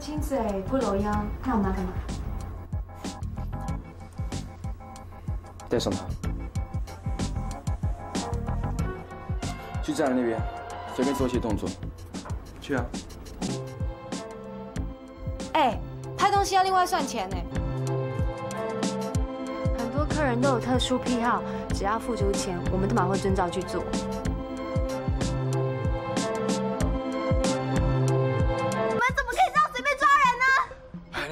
亲嘴不搂腰，看我拿干嘛？戴上它。去站人那边，随便做些动作。去啊！哎，拍东西要另外算钱呢。很多客人都有特殊癖好，只要付足钱，我们都蛮会遵照去做。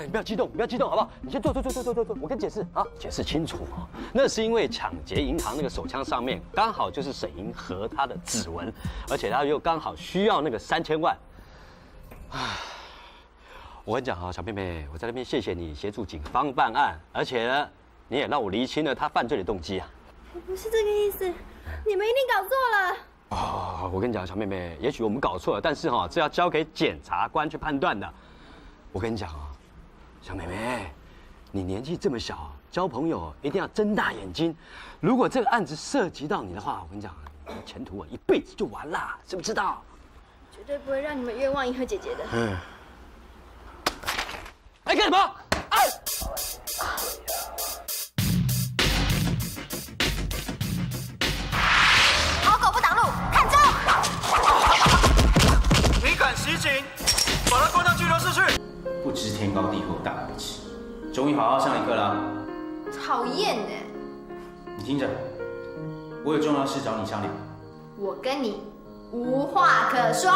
你不要激动，不要激动，好不好？你先坐，我跟你解释啊，解释清楚啊。那是因为抢劫银行那个手枪上面刚好就是沈莹和她的指纹，而且她又刚好需要那个3000万。我跟你讲啊，小妹妹，我在那边谢谢你协助警方办案，而且呢，你也让我厘清了他犯罪的动机啊。不是这个意思，你们一定搞错了。 哦，我跟你讲，小妹妹，也许我们搞错了，但是哈，这要交给检察官去判断的。我跟你讲啊。 小妹妹，你年纪这么小，交朋友一定要睁大眼睛。如果这个案子涉及到你的话，我跟你讲，前途啊一辈子就完了，知不知道？绝对不会让你们冤枉银河姐姐的。嗯。哎，干什么？哎！好狗不挡路，看招！你敢袭警，把他关到拘留室去。 不知天高地厚，大难不迟。终于好好上一课啦！讨厌呢！你听着，我有重要事找你商量。我跟你无话可说。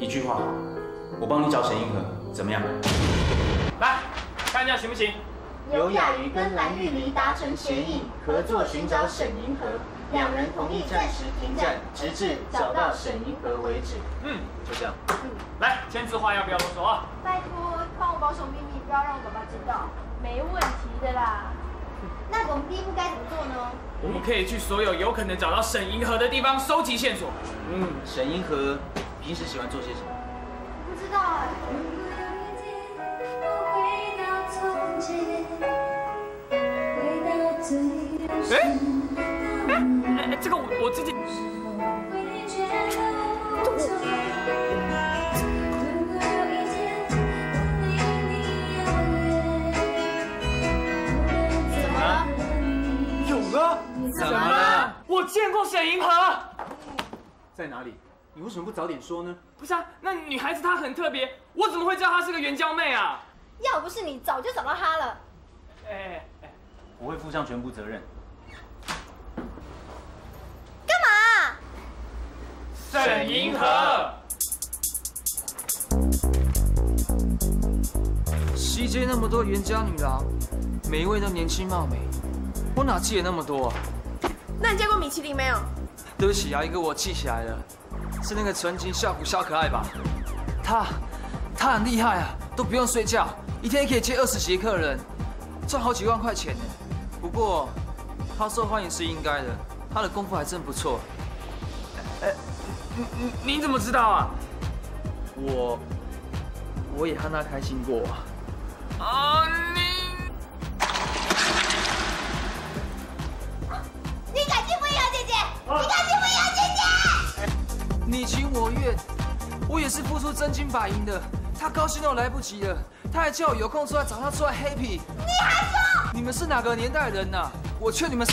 一句话，我帮你找沈英和，怎么样？来，看一下行不行？刘雅瑜跟蓝玉黎达成协议，合作寻找沈英和，两人同意暂时停战，直至找到沈英和为止。嗯，就这样。 来，签字话要不要啰嗦啊？拜托，帮我保守秘密，不要让我爸爸知道。没问题的啦。那我们第一步该怎么做呢？我们可以去所有有可能找到沈银河的地方收集线索。嗯，沈银河平时喜欢做些什么？我不知道哎。哎，这个我自己。 怎么了？我见过沈银河，在哪里？你为什么不早点说呢？不是啊，那女孩子她很特别，我怎么会知道她是个援交妹啊？要不是你早就找到她了。哎，我会负上全部责任。干嘛？沈银河，西街那么多援交女郎，每一位都年轻貌美，我哪记得那么多啊？ 那你见过米其林没有？对不起啊，一个我记起来了，是那个曾经笑苦笑可爱吧？他很厉害啊，都不用睡觉，一天可以接20几客人，赚好几万块钱呢。不过他受欢迎是应该的，他的功夫还真不错。你怎么知道啊？我也和他开心过啊。啊，你。 你情我愿，我也是付出真金白银的。他高兴都来不及了，他还叫我有空出来找他出来 happy。你还说你们是哪个年代人呐、啊？我劝你们，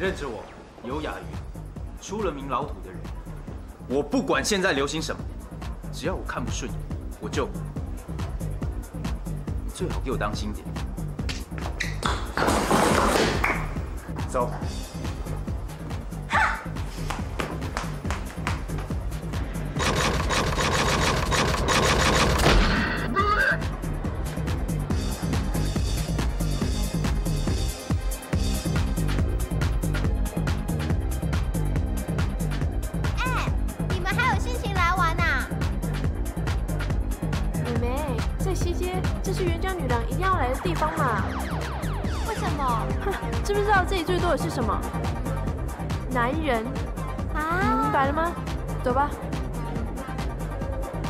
认着我，刘雅瑜，出了名老土的人。我不管现在流行什么，只要我看不顺眼，我就最好给我当心点。走。 知不知道这里最多的是什么？男人啊，你明白了吗？走吧。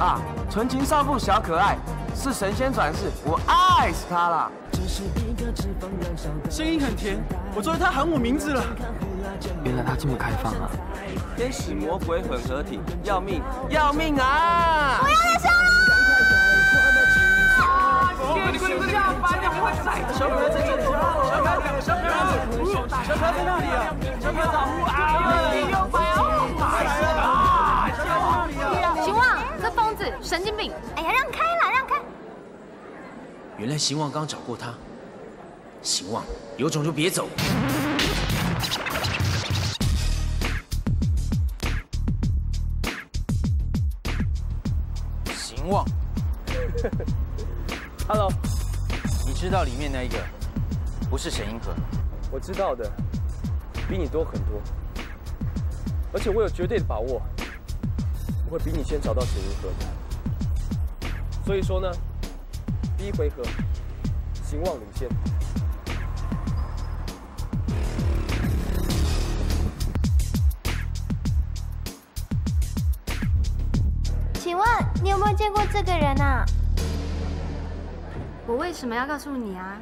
啊，纯情少妇小可爱是神仙转世，我爱死她了。声音很甜，我终于她喊我名字了。原来他这么开放啊！天使魔鬼混合体，要命要命啊！我要来烧了！滚滚滚！下班了，快踩！小哥在这里，小哥在那里啊！小哥在屋啊！行旺，这疯子神经病！哎呀，让开啦，让开！原来行旺刚找过他。 行旺，有种就别走！行旺，Hello， 你知道里面那一个不是沈银河？我知道的，比你多很多，而且我有绝对的把握，我会比你先找到沈银河的。所以说呢，第一回合，行旺领先。 请问你有没有见过这个人啊？我为什么要告诉你啊？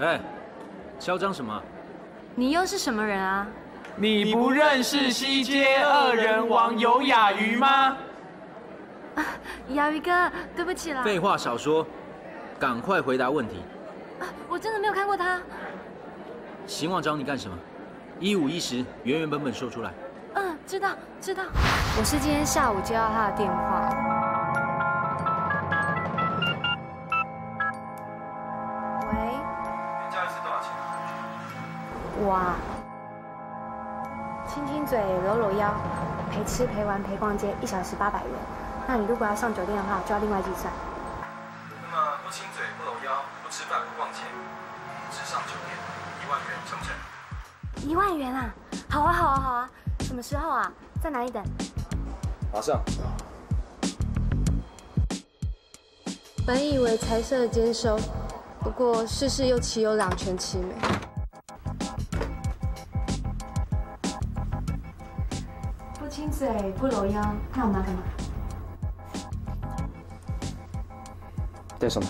哎，嚣张什么？你又是什么人啊？你不认识西街二人王尤雅瑜吗？啊，雅瑜哥，对不起啦。废话少说，赶快回答问题。啊，我真的没有看过他。行旺找你干什么？一五一十，原原本本说出来。 嗯，知道知道。我是今天下午接到他的电话。喂。原价一次多少钱？哇！亲亲嘴，搂搂腰，陪吃陪玩陪逛街，1小时800元。那你如果要上酒店的话，就要另外计算。那么不亲嘴不搂腰不吃饭不逛街，只上酒店1万元，成不成？1万元啊！好啊好啊好啊！ 什么时候啊？在哪里等？马上。本以为财色兼收，不过世事又岂有两全其美？不亲嘴，不搂腰，那我们要干嘛？带上他，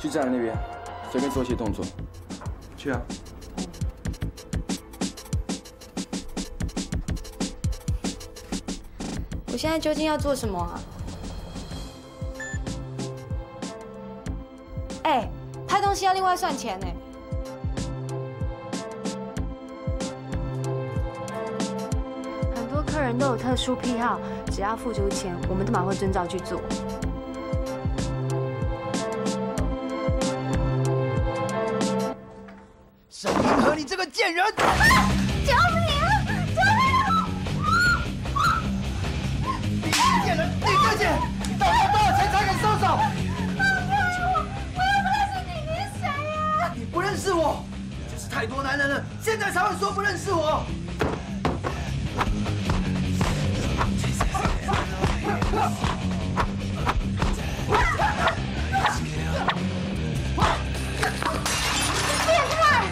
去站人那边，随便做一些动作。去啊！ 我现在究竟要做什么啊？哎，拍东西要另外算钱呢。很多客人都有特殊癖好，只要付出钱，我们都蛮会遵照去做。 沈银河，你这个贱人！啊，救命啊！ 你到底多少钱才肯收手？我又不认识你，你是谁呀？你不认识我，你就是太多男人了，现在才会说不认识我。变态！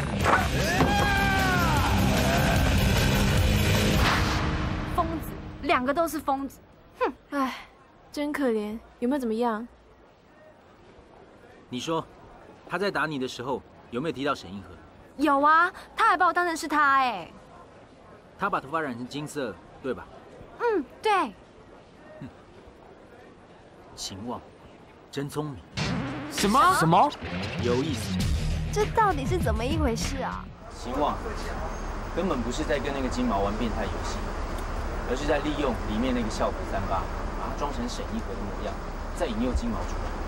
疯子，两个都是疯子。哼，哎。 真可怜，有没有怎么样？你说，他在打你的时候有没有提到沈银河？有啊，他还把我当成是他哎。他把头发染成金色，对吧？嗯，对。哼，行旺，真聪明。什么什么？有意思。这到底是怎么一回事啊？行旺，根本不是在跟那个金毛玩变态游戏，而是在利用里面那个校服38。 装成沈银河的模样，再引诱金毛出来。